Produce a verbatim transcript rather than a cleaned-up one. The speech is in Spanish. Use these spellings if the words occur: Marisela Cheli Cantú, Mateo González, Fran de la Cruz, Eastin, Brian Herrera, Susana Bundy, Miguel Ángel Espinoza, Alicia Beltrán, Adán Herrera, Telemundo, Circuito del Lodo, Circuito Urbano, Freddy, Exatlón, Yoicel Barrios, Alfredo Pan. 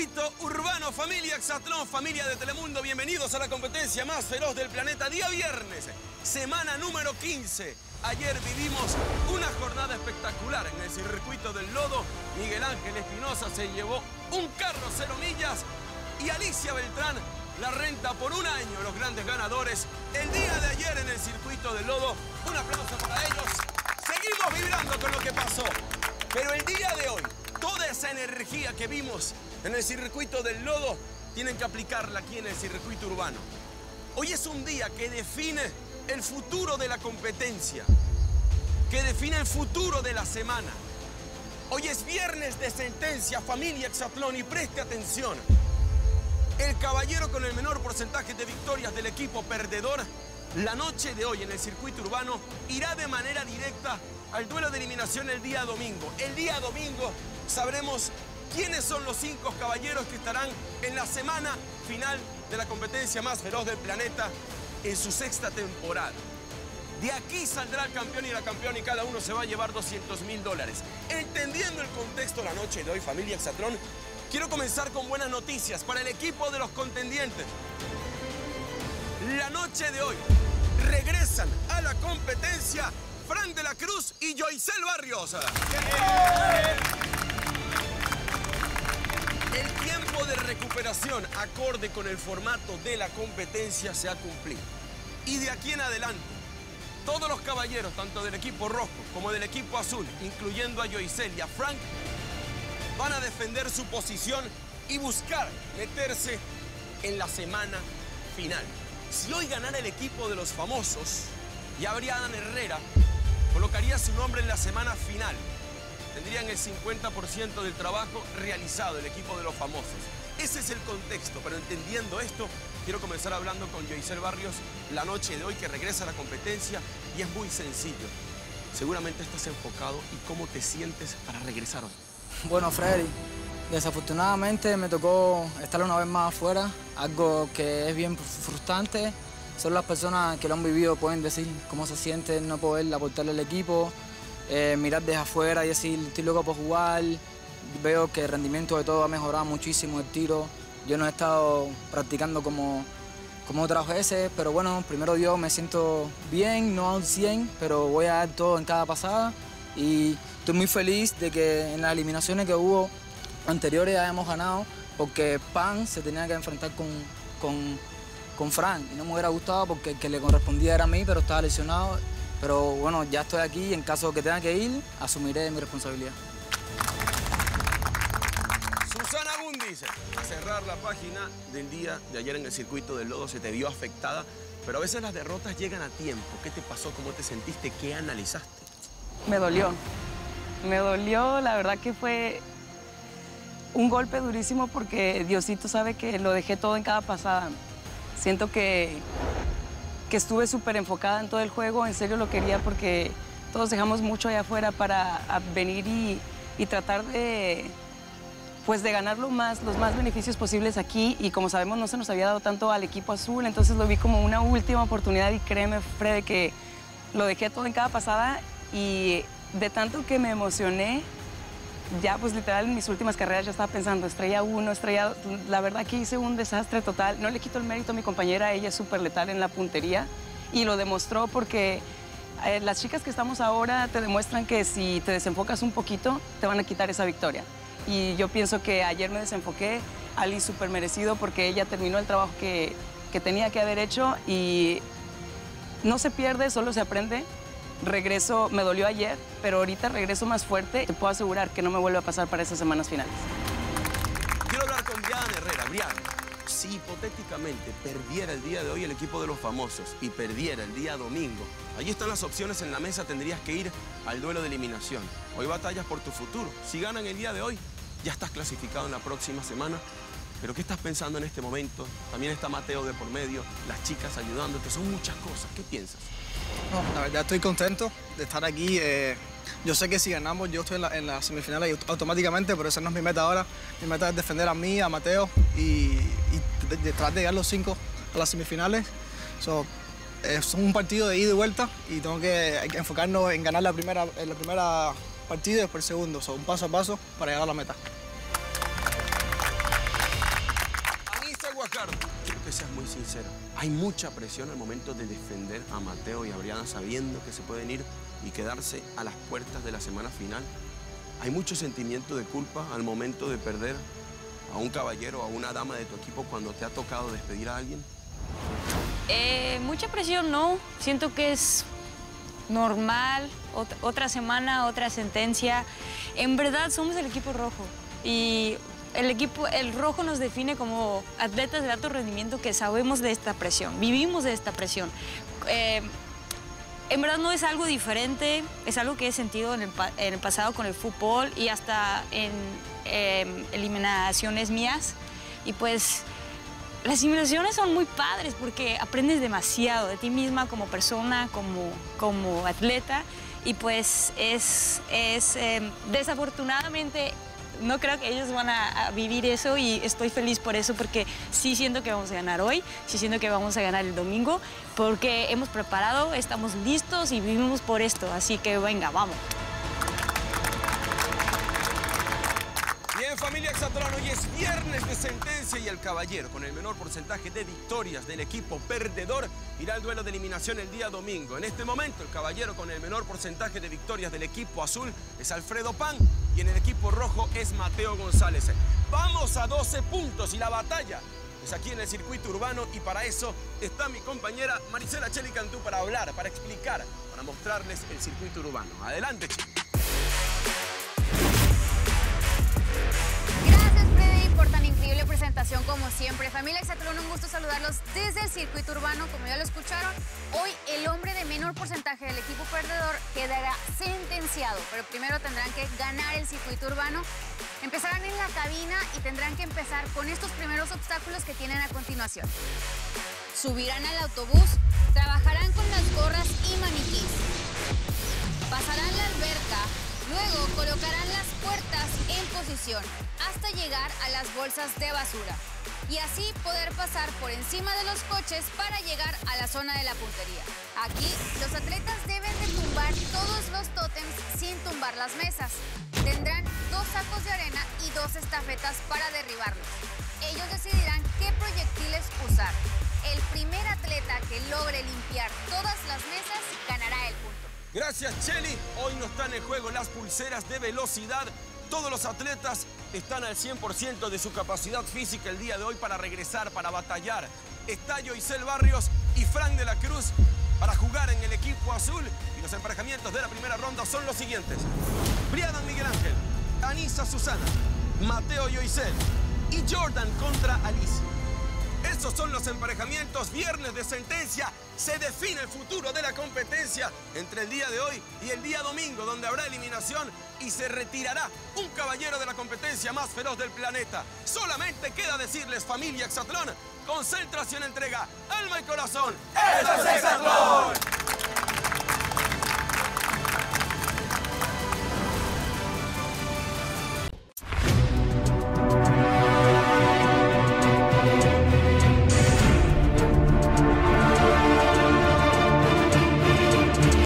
Circuito Urbano, familia Exatlón, familia de Telemundo, bienvenidos a la competencia más feroz del planeta. Día viernes, semana número quince. Ayer vivimos una jornada espectacular en el Circuito del Lodo. Miguel Ángel Espinoza se llevó un carro cero millas y Alicia Beltrán la renta por un año. Los grandes ganadores el día de ayer en el Circuito del Lodo. Un aplauso para ellos. Seguimos vibrando con lo que pasó, pero el día de hoy, toda esa energía que vimos en el Circuito del Lodo, tienen que aplicarla aquí en el Circuito Urbano. Hoy es un día que define el futuro de la competencia, que define el futuro de la semana. Hoy es viernes de sentencia, familia Exatlón, y preste atención. El caballero con el menor porcentaje de victorias del equipo perdedor, la noche de hoy en el Circuito Urbano, irá de manera directa al duelo de eliminación el día domingo. El día domingo sabremos quiénes son los cinco caballeros que estarán en la semana final de la competencia más feroz del planeta en su sexta temporada. De aquí saldrá el campeón y la campeona y cada uno se va a llevar doscientos mil dólares. Entendiendo el contexto de la noche de hoy, familia Exatlón, quiero comenzar con buenas noticias para el equipo de los contendientes. La noche de hoy regresan a la competencia Fran de la Cruz y Yoicel Barrios. El tiempo de recuperación acorde con el formato de la competencia se ha cumplido. Y de aquí en adelante, todos los caballeros, tanto del equipo rojo como del equipo azul, incluyendo a Yoicel y a Frank, van a defender su posición y buscar meterse en la semana final. Si hoy ganara el equipo de los famosos, ya habría Adán Herrera, colocaría su nombre en la semana final. Tendrían el cincuenta por ciento del trabajo realizado el equipo de los famosos. Ese es el contexto, pero entendiendo esto, quiero comenzar hablando con Yoicel Barrios la noche de hoy que regresa a la competencia y es muy sencillo. Seguramente estás enfocado y cómo te sientes para regresar hoy. Bueno, Freddy, desafortunadamente me tocó estar una vez más afuera, algo que es bien frustrante. Solo las personas que lo han vivido pueden decir cómo se sienten, no poder aportarle al equipo. Eh, mirar desde afuera y decir, estoy loco por jugar, veo que el rendimiento de todo ha mejorado muchísimo, el tiro. Yo no he estado practicando como, como otras veces, pero bueno, primero Dios, me siento bien, no a un cien, pero voy a dar todo en cada pasada. Y estoy muy feliz de que en las eliminaciones que hubo anteriores hayamos ganado, porque Pan se tenía que enfrentar con, con, con Fran, y no me hubiera gustado porque el que le correspondía era a mí, pero estaba lesionado. Pero bueno, ya estoy aquí y en caso que tenga que ir, asumiré mi responsabilidad. Susana Bundy, a cerrar la página del día de ayer en el Circuito del Lodo, se te vio afectada, pero a veces las derrotas llegan a tiempo. ¿Qué te pasó? ¿Cómo te sentiste? ¿Qué analizaste? Me dolió. Me dolió, la verdad que fue un golpe durísimo porque Diosito sabe que lo dejé todo en cada pasada. Siento que... que estuve súper enfocada en todo el juego, en serio lo quería porque todos dejamos mucho allá afuera para venir y, y tratar de, pues de ganar lo más, los más beneficios posibles aquí y como sabemos no se nos había dado tanto al equipo azul, entonces lo vi como una última oportunidad y créeme, Fred, que lo dejé todo en cada pasada y de tanto que me emocioné, ya pues literal en mis últimas carreras ya estaba pensando estrella uno, estrella dos, la verdad que hice un desastre total, no le quito el mérito a mi compañera, ella es súper letal en la puntería y lo demostró porque eh, las chicas que estamos ahora te demuestran que si te desenfocas un poquito te van a quitar esa victoria y yo pienso que ayer me desenfoqué, Ali súper merecido porque ella terminó el trabajo que, que tenía que haber hecho y no se pierde, solo se aprende. Regreso, me dolió ayer, pero ahorita regreso más fuerte. Te puedo asegurar que no me vuelve a pasar para esas semanas finales. Quiero hablar con Brian Herrera. Brian, si hipotéticamente perdiera el día de hoy el equipo de los famosos y perdiera el día domingo, allí están las opciones en la mesa, tendrías que ir al duelo de eliminación. Hoy batallas por tu futuro. Si ganan el día de hoy, ya estás clasificado en la próxima semana. Pero ¿qué estás pensando en este momento? También está Mateo de por medio, las chicas ayudándote, son muchas cosas. ¿Qué piensas? No, la verdad estoy contento de estar aquí. Eh, yo sé que si ganamos yo estoy en la, en la semifinal automáticamente, pero esa no es mi meta ahora. Mi meta es defender a mí, a Mateo y, y tratar de llegar los cinco a las semifinales. So, es un partido de ida y vuelta y tengo que, hay que enfocarnos en ganar la primera, la primera partida y después el segundo. So, un paso a paso para llegar a la meta. Ricardo. Quiero que seas muy sincero. Hay mucha presión al momento de defender a Mateo y a Brianna sabiendo que se pueden ir y quedarse a las puertas de la semana final. Hay mucho sentimiento de culpa al momento de perder a un caballero o a una dama de tu equipo cuando te ha tocado despedir a alguien. Eh, mucha presión, no. Siento que es normal. Ot otra semana, otra sentencia. En verdad, somos el equipo rojo. Y el equipo, el rojo nos define como atletas de alto rendimiento que sabemos de esta presión, vivimos de esta presión. Eh, en verdad no es algo diferente, es algo que he sentido en el, en el pasado con el fútbol y hasta en eh, eliminaciones mías. Y pues las eliminaciones son muy padres porque aprendes demasiado de ti misma como persona, como, como atleta. Y pues es, es eh, desafortunadamente... No creo que ellos van a, a vivir eso y estoy feliz por eso porque sí siento que vamos a ganar hoy, sí siento que vamos a ganar el domingo porque hemos preparado, estamos listos y vivimos por esto. Así que venga, vamos. Bien, familia Exatlón, hoy es viernes de sentencia y el caballero con el menor porcentaje de victorias del equipo perdedor irá al duelo de eliminación el día domingo. En este momento, el caballero con el menor porcentaje de victorias del equipo azul es Alfredo Pan y en el equipo rojo es Mateo González. Vamos a doce puntos y la batalla es aquí en el circuito urbano y para eso está mi compañera Marisela Cheli Cantú para hablar, para explicar, para mostrarles el circuito urbano. Adelante, chicos. Tan increíble presentación como siempre. Familia Exatlón, un gusto saludarlos desde el circuito urbano, como ya lo escucharon. Hoy el hombre de menor porcentaje del equipo perdedor quedará sentenciado, pero primero tendrán que ganar el circuito urbano. Empezarán en la cabina y tendrán que empezar con estos primeros obstáculos que tienen a continuación. Subirán al autobús, trabajarán con las gorras y maniquís. Pasarán la alberca. Luego colocarán las puertas en posición hasta llegar a las bolsas de basura y así poder pasar por encima de los coches para llegar a la zona de la puntería. Aquí los atletas deben de tumbar todos los tótems sin tumbar las mesas. Tendrán dos sacos de arena y dos estafetas para derribarlos. Ellos decidirán qué proyectiles usar. El primer atleta que logre limpiar todas las mesas ganará el punto. Gracias, Cheli. Hoy no están en juego las pulseras de velocidad. Todos los atletas están al cien por ciento de su capacidad física el día de hoy para regresar, para batallar. Está Yoicel Barrios y Fran de la Cruz para jugar en el equipo azul. Y los emparejamientos de la primera ronda son los siguientes. Brian Miguel Ángel, Anisa Susana, Mateo Yoicel y Jordan contra Alicia. Esos son los emparejamientos, viernes de sentencia. Se define el futuro de la competencia entre el día de hoy y el día domingo, donde habrá eliminación y se retirará un caballero de la competencia más feroz del planeta. Solamente queda decirles, familia Exatlón, concentración, entrega, alma y corazón. ¡Eso es Exatlón!